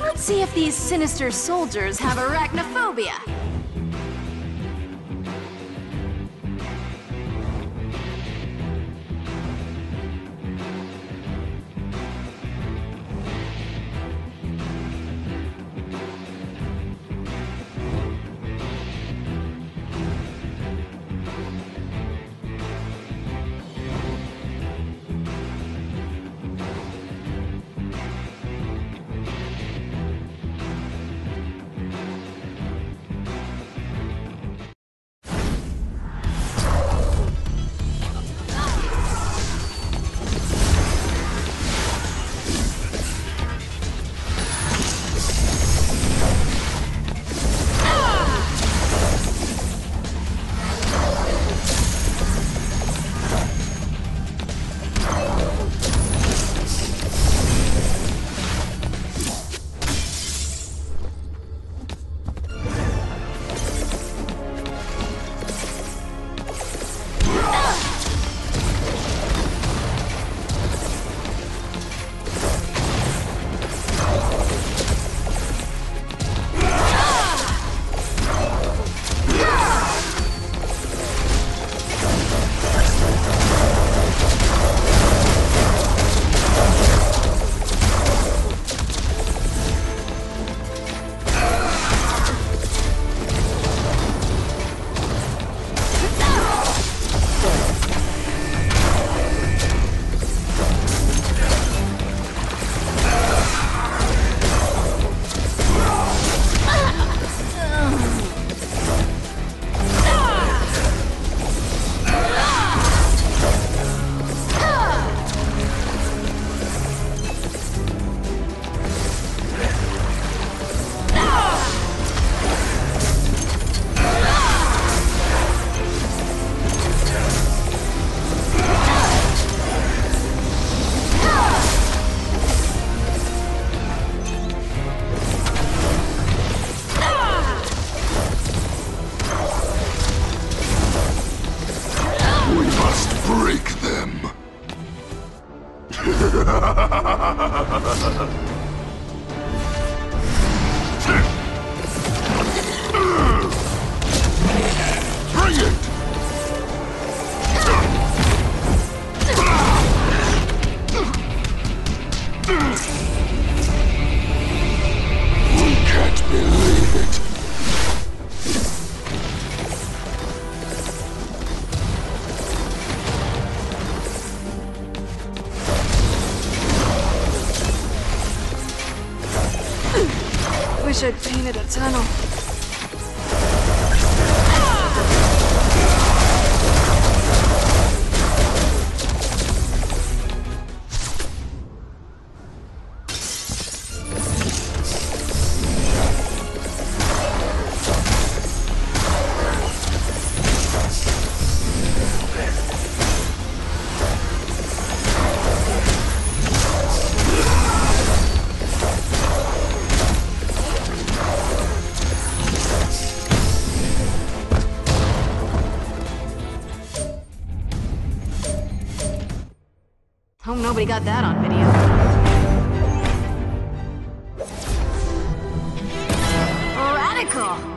Let's see if these sinister soldiers have arachnophobia. I wish I'd painted a tunnel. Nobody got that on video. Radical!